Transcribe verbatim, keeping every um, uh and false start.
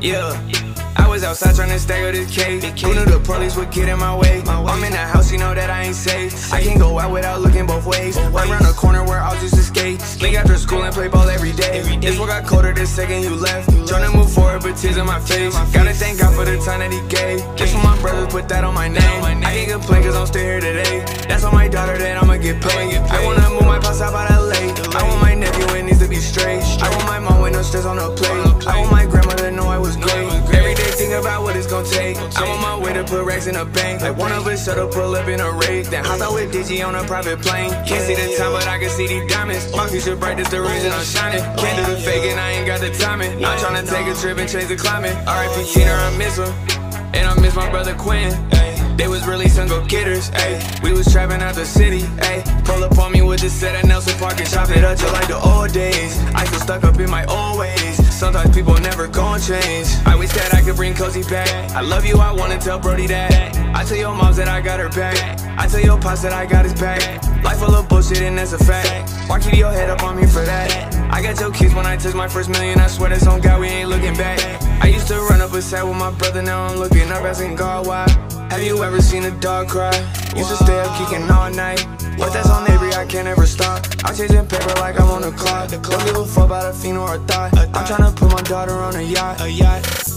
Yeah, I was outside trying to stack up this cake. Who knew the police would get in my way? I'm in the house, you know that I ain't safe. I can't go out without looking both ways. Right around the corner where I'll just escape. Link after school and play ball every day. This what got colder the second you left. Trying to move forward but tears in my face. Gotta thank God for the time that he gave. This for my brother, put that on my name. I can't complain cause I'm still here today. That's on my daughter, then I'ma get paid. I wanna move my pops out by L A. I want my nephew and needs to be straight. I want my mom with no stress on her plate. I want my grandmother to know I was great. Every day think about what it's gonna take. I'm on my way to put racks in a bank. Like one of us shut up, pull up in a Wraith. Then hop out with Digi on a private plane. Can't see the time but I can see the diamonds. My future bright is the reason I'm shining. Can't do the fake and I ain't got the timing. I'm tryna take a trip and change the climate. R I P Keener, I miss her. And I miss my brother Quinn. They was really some go-getters, ayy. We was trapping out the city, ayy. Pull up on me with the set at Nelson Park and chop it up just like the old days. I still stuck up in my old ways. Sometimes people never gon' change. I wish that I could bring Cosey back. I love you, I wanna tell Brody that. I tell your moms that I got her back. I tell your pops that I got his back. Life full of bullshit and that's a fact. Why keep your head up, I'm here for that. I got your kids when I touch my first million. I swear that's on God, we ain't looking back. I used to run up a side with my brother. Now I'm looking up asking God why. Have you ever seen a dog cry? Used to stay up kicking all night. But that's on every, I can't ever stop. I'm changing paper like I'm on the clock. Don't give a fuck about a fiend or a thought. I'm tryna put my daughter on a yacht.